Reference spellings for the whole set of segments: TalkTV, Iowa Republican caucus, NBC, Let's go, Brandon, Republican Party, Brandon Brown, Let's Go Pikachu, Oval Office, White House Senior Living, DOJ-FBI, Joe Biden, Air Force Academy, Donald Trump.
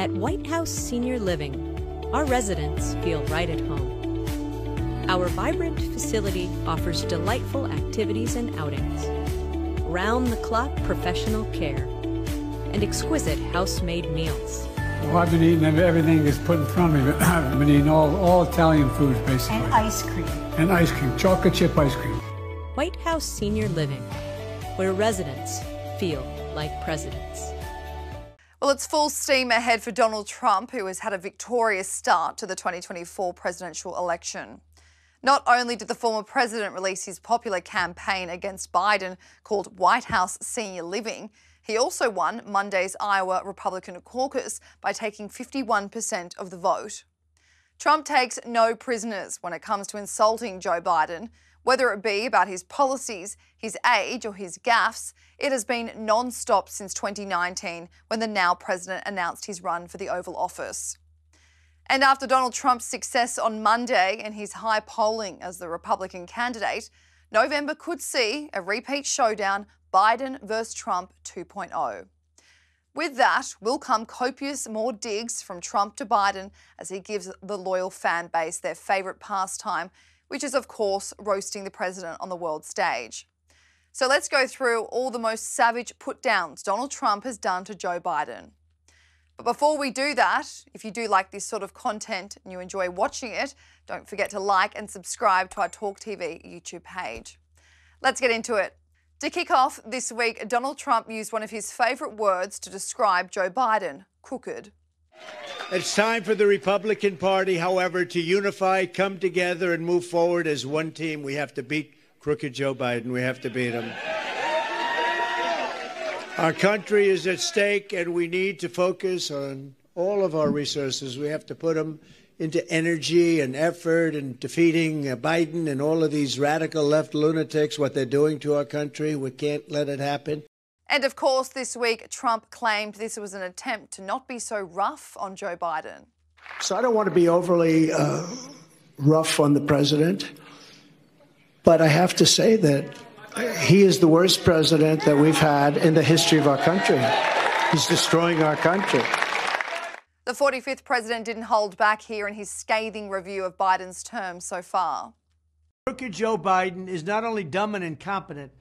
at White House Senior Living, our residents feel right at home. Our vibrant facility offers delightful activities and outings, round-the-clock professional care, and exquisite house-made meals. Well, I've been eating everything that's put in front of me. I've been eating all Italian foods, basically. And ice cream. And ice cream, chocolate chip ice cream. White House Senior Living, where residents feel like presidents. Well, it's full steam ahead for Donald Trump, who has had a victorious start to the 2024 presidential election. Not only did the former president release his popular campaign against Biden called White House Senior Living, he also won Monday's Iowa Republican caucus by taking 51% of the vote. Trump takes no prisoners when it comes to insulting Joe Biden, whether it be about his policies, his age or his gaffes. It has been non-stop since 2019 when the now president announced his run for the Oval Office. And after Donald Trump's success on Monday and his high polling as the Republican candidate, November could see a repeat showdown, Biden versus Trump 2.0. With that will come copious more digs from Trump to Biden as he gives the loyal fan base their favourite pastime, which is, of course, roasting the president on the world stage. So let's go through all the most savage put-downs Donald Trump has done to Joe Biden. But before we do that, if you do like this sort of content and you enjoy watching it, don't forget to like and subscribe to our TalkTV YouTube page. Let's get into it. To kick off this week, Donald Trump used one of his favourite words to describe Joe Biden, crooked. It's time for the Republican Party, however, to unify, come together and move forward as one team. We have to beat crooked Joe Biden. We have to beat him. Our country is at stake and we need to focus on all of our resources. We have to put them into energy and effort and defeating Biden and all of these radical left lunatics, what they're doing to our country. We can't let it happen. And of course, this week, Trump claimed this was an attempt to not be so rough on Joe Biden. So I don't want to be overly rough on the president, but I have to say that he is the worst president that we've had in the history of our country. He's destroying our country. The 45th president didn't hold back here in his scathing review of Biden's term so far. Crooked Joe Biden is not only dumb and incompetent,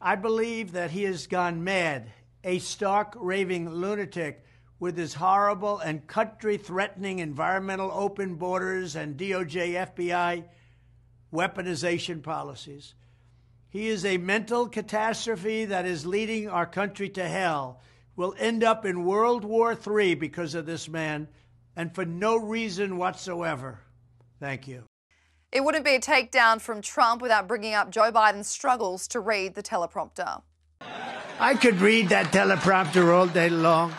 I believe that he has gone mad, a stark, raving lunatic with his horrible and country-threatening environmental open borders and DOJ-FBI weaponization policies. He is a mental catastrophe that is leading our country to hell. We'll end up in World War III because of this man, and for no reason whatsoever. Thank you. It wouldn't be a takedown from Trump without bringing up Joe Biden's struggles to read the teleprompter. I could read that teleprompter all day long.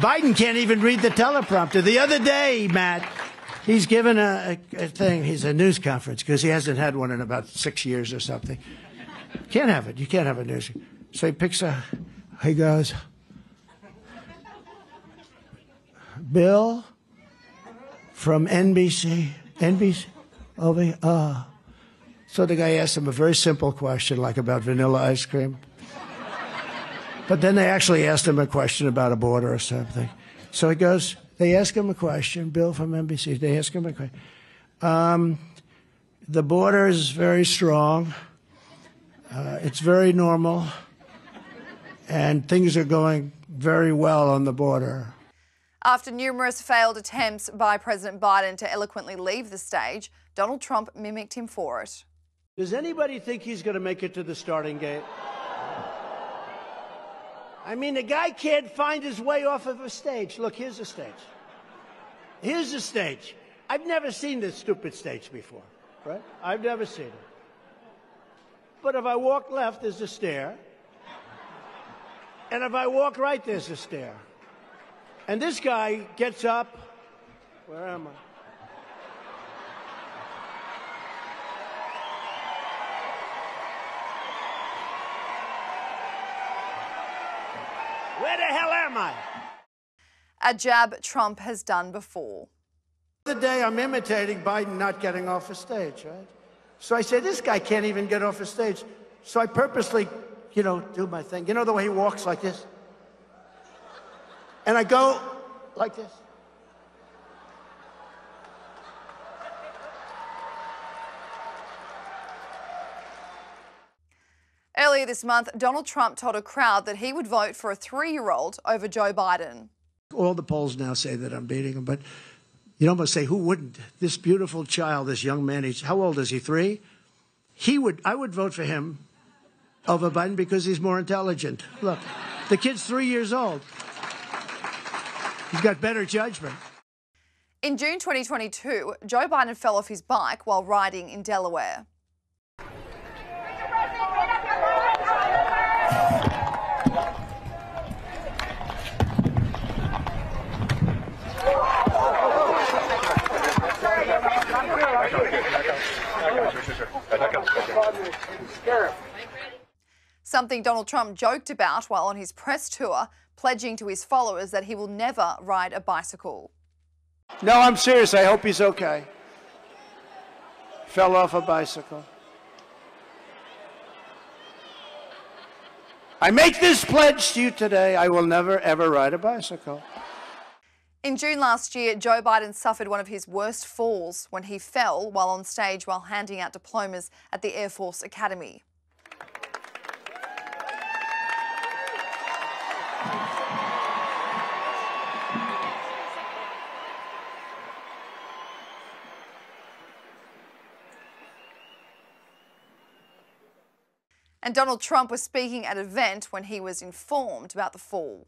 Biden can't even read the teleprompter. The other day, Matt, he's given a thing. He's a news conference because he hasn't had one in about 6 years or something. Can't have it. You can't have a news. So he picks a, he goes, Bill from NBC. So the guy asked him a very simple question, like about vanilla ice cream. But then they actually asked him a question about a border or something. So he goes, they ask him a question, Bill from NBC, they ask him a question. The border is very strong. It's very normal. And things are going very well on the border. After numerous failed attempts by President Biden to eloquently leave the stage, Donald Trump mimicked him for it. Does anybody think he's going to make it to the starting gate? I mean, the guy can't find his way off of a stage. Look, here's a stage. Here's a stage. I've never seen this stupid stage before, right? I've never seen it. But if I walk left, there's a stair. And if I walk right, there's a stair. And this guy gets up. Where am I? Where the hell am I? A jab Trump has done before. The day I'm imitating Biden not getting off the stage, right? So I say, this guy can't even get off the stage. So I purposely, you know, do my thing. You know the way he walks like this? And I go like this? Earlier this month, Donald Trump told a crowd that he would vote for a 3-year-old over Joe Biden. All the polls now say that I'm beating him, but you'd almost say, who wouldn't? This beautiful child, this young man, how old is he, 3? I would vote for him over Biden because he's more intelligent. Look, the kid's 3 years old. He's got better judgment. In June 2022, Joe Biden fell off his bike while riding in Delaware. Something Donald Trump joked about while on his press tour, pledging to his followers that he will never ride a bicycle. No, I'm serious. I hope he's okay. Fell off a bicycle. I make this pledge to you today. I will never, ever ride a bicycle. In June last year, Joe Biden suffered one of his worst falls when he fell while on stage while handing out diplomas at the Air Force Academy. And Donald Trump was speaking at an event when he was informed about the fall.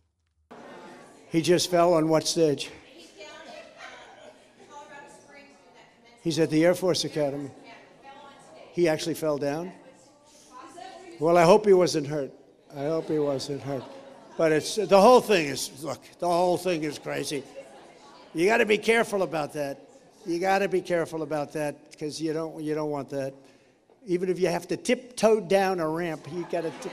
He just fell on what stage? He's down at Colorado Springs. He's at the Air Force Academy. He actually fell down? Well, I hope he wasn't hurt. I hope he wasn't hurt. But it's, the whole thing is, look, the whole thing is crazy. You got to be careful about that. You got to be careful about that because you don't want that. Even if you have to tiptoe down a ramp, you got to tiptoe.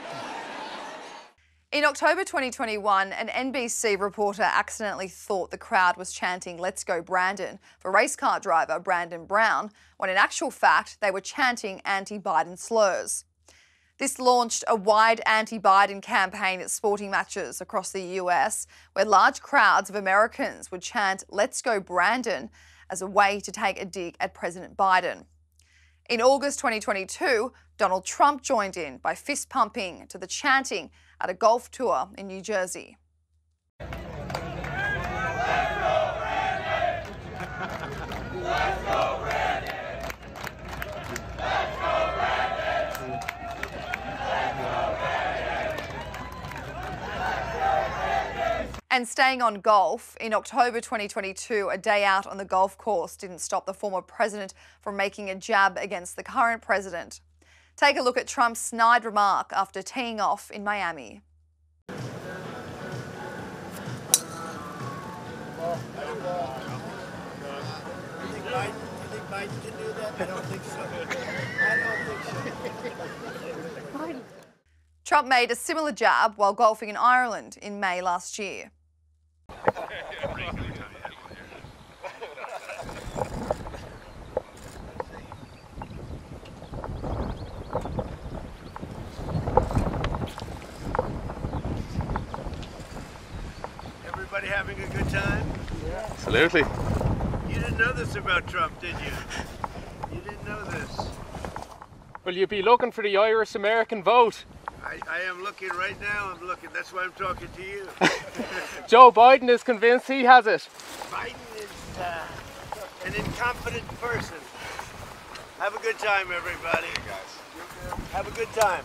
In October 2021, an NBC reporter accidentally thought the crowd was chanting "Let's go, Brandon" for race car driver Brandon Brown, when in actual fact they were chanting anti-Biden slurs. This launched a wide anti-Biden campaign at sporting matches across the US, where large crowds of Americans would chant "Let's go, Brandon" as a way to take a dig at President Biden. In August 2022, Donald Trump joined in by fist pumping to the chanting at a golf tour in New Jersey. Let's go, Brandon! Let's go, Brandon! Let's go, Brandon! Let's go, Brandon! Let's go, Brandon! And staying on golf, in October 2022, a day out on the golf course didn't stop the former president from making a jab against the current president. Take a look at Trump's snide remark after teeing off in Miami. Do you think Biden can do that? I don't think so. I don't think so. Trump made a similar jab while golfing in Ireland in May last year. Having a good time? Yeah. Absolutely. You didn't know this about Trump, did you? You didn't know this. Will you be looking for the Irish-American vote? I am looking right now. I'm looking. That's why I'm talking to you. Joe Biden is convinced he has it. Biden is an incompetent person. Have a good time, everybody. Hey guys. Have a good time.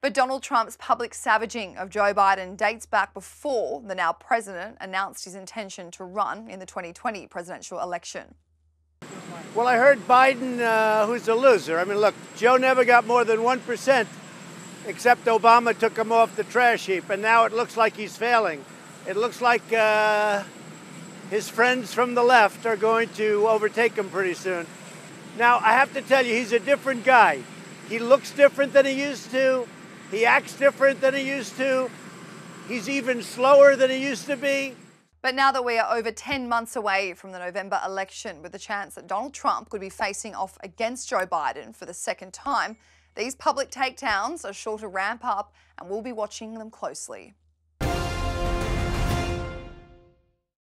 But Donald Trump's public savaging of Joe Biden dates back before the now president announced his intention to run in the 2020 presidential election. Well, I heard Biden, who's a loser. I mean, look, Joe never got more than 1%, except Obama took him off the trash heap, and now it looks like he's failing. It looks like his friends from the left are going to overtake him pretty soon. Now, I have to tell you, he's a different guy. He looks different than he used to. He acts different than he used to. He's even slower than he used to be. But now that we are over 10 months away from the November election, with the chance that Donald Trump could be facing off against Joe Biden for the second time, these public takedowns are sure to ramp up, and we'll be watching them closely.